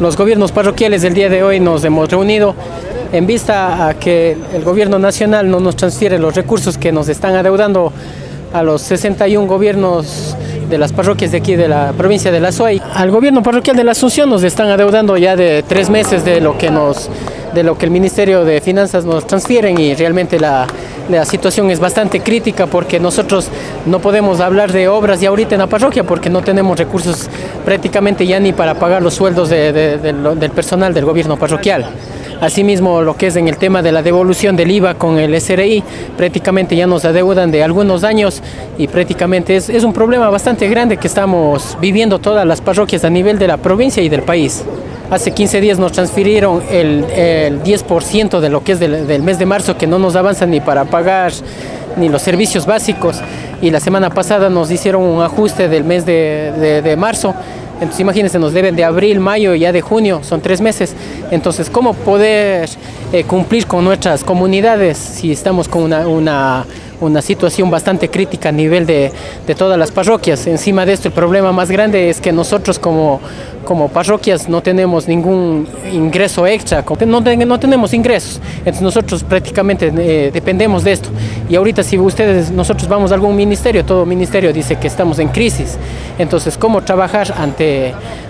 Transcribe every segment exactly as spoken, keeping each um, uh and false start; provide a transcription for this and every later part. Los gobiernos parroquiales del día de hoy nos hemos reunido en vista a que el gobierno nacional no nos transfiere los recursos que nos están adeudando a los sesenta y uno gobiernos de las parroquias de aquí de la provincia de la Azuay. Al gobierno parroquial de la Asunción nos están adeudando ya de tres meses de lo que nos, de lo que el Ministerio de Finanzas nos transfieren, y realmente la, la situación es bastante crítica porque nosotros no podemos hablar de obras ya ahorita en la parroquia porque no tenemos recursos prácticamente ya ni para pagar los sueldos de, de, de, de, del personal del gobierno parroquial. Asimismo, lo que es en el tema de la devolución del IVA con el S R I, prácticamente ya nos adeudan de algunos años y prácticamente es, es un problema bastante grande que estamos viviendo todas las parroquias a nivel de la provincia y del país. Hace quince días nos transfirieron el, el diez por ciento de lo que es del, del mes de marzo, que no nos avanza ni para pagar ni los servicios básicos, y la semana pasada nos hicieron un ajuste del mes de, de, de marzo. Entonces imagínense, nos deben de abril, mayo y ya de junio, son tres meses. Entonces, ¿cómo poder eh, cumplir con nuestras comunidades si estamos con una, una, una situación bastante crítica a nivel de, de todas las parroquias? Encima de esto, el problema más grande es que nosotros como, como parroquias no tenemos ningún ingreso extra, no, no tenemos ingresos. Entonces nosotros prácticamente eh, dependemos de esto. Y ahorita si ustedes, nosotros vamos a algún ministerio, todo ministerio dice que estamos en crisis. Entonces, ¿cómo trabajar ante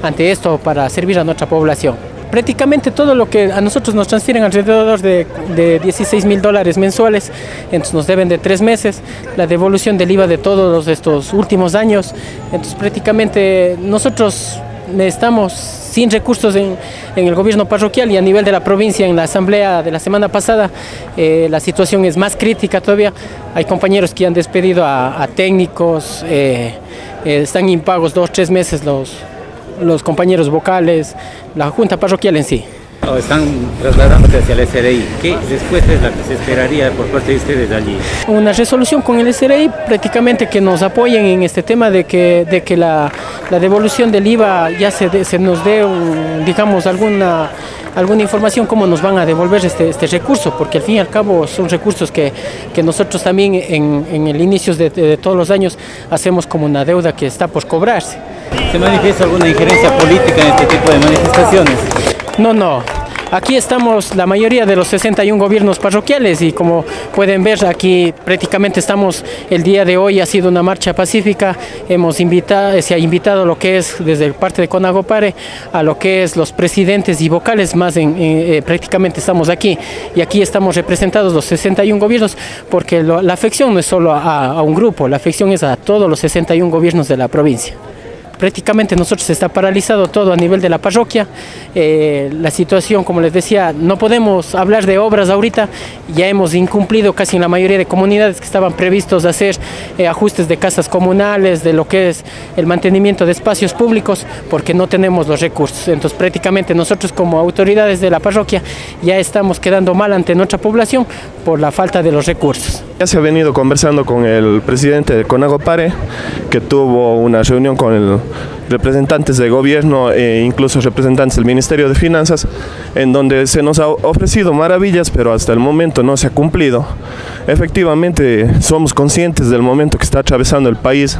ante esto para servir a nuestra población? Prácticamente todo lo que a nosotros nos transfieren, alrededor de, de dieciséis mil dólares mensuales, entonces nos deben de tres meses, la devolución del IVA de todos estos últimos años, entonces prácticamente nosotros estamos sin recursos en, en el gobierno parroquial, y a nivel de la provincia en la asamblea de la semana pasada eh, la situación es más crítica todavía. Hay compañeros que han despedido a, a técnicos, eh, eh, están impagos dos, tres meses los, los compañeros vocales, la junta parroquial en sí. Están trasladándose hacia el S R I. ¿Qué respuesta es la que se esperaría por parte de ustedes allí? Una resolución con el S R I, prácticamente que nos apoyen en este tema de que, de que la, la devolución del IVA ya se, de, se nos dé, un, digamos, alguna, alguna información cómo nos van a devolver este, este recurso, porque al fin y al cabo son recursos que, que nosotros también en, en el inicio de, de, de todos los años hacemos como una deuda que está por cobrarse. ¿Se manifiesta alguna injerencia política en este tipo de manifestaciones? No, no. Aquí estamos la mayoría de los sesenta y uno gobiernos parroquiales, y como pueden ver aquí prácticamente estamos, el día de hoy ha sido una marcha pacífica, hemos invitado, se ha invitado lo que es desde parte de Conagopare a lo que es los presidentes y vocales más, en, en, eh, prácticamente estamos aquí, y aquí estamos representados los sesenta y uno gobiernos, porque lo, la afección no es solo a, a un grupo, la afección es a todos los sesenta y uno gobiernos de la provincia. Prácticamente nosotros está paralizado todo a nivel de la parroquia, eh, la situación, como les decía, no podemos hablar de obras ahorita, ya hemos incumplido casi en la mayoría de comunidades que estaban previstos hacer eh, ajustes de casas comunales, de lo que es el mantenimiento de espacios públicos, porque no tenemos los recursos. Entonces prácticamente nosotros como autoridades de la parroquia ya estamos quedando mal ante nuestra población por la falta de los recursos. Ya se ha venido conversando con el presidente de Conagopare, que tuvo una reunión con el representantes de gobierno e incluso representantes del Ministerio de Finanzas, en donde se nos ha ofrecido maravillas, pero hasta el momento no se ha cumplido. Efectivamente, somos conscientes del momento que está atravesando el país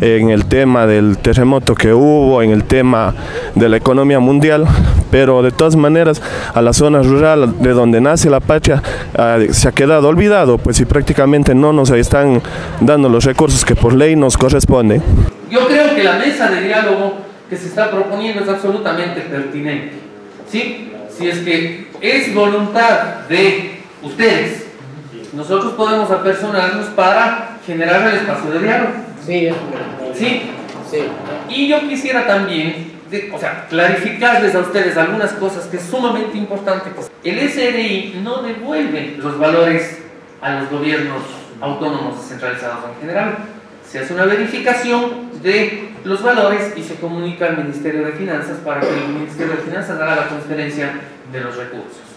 en el tema del terremoto que hubo, en el tema de la economía mundial, pero de todas maneras a la zona rural de donde nace la patria eh, se ha quedado olvidado, pues, y prácticamente no nos están dando los recursos que por ley nos corresponden. Yo creo que la mesa de diálogo que se está proponiendo es absolutamente pertinente, ¿sí? Si es que es voluntad de ustedes, nosotros podemos apersonarnos para generar el espacio de diálogo. Sí, ¿sí? Sí. Y yo quisiera también, de, o sea, clarificarles a ustedes algunas cosas que es sumamente importante. El S R I no devuelve los valores a los gobiernos autónomos descentralizados en general. Se hace una verificación de los valores y se comunica al Ministerio de Finanzas para que el Ministerio de Finanzas haga la transferencia de los recursos.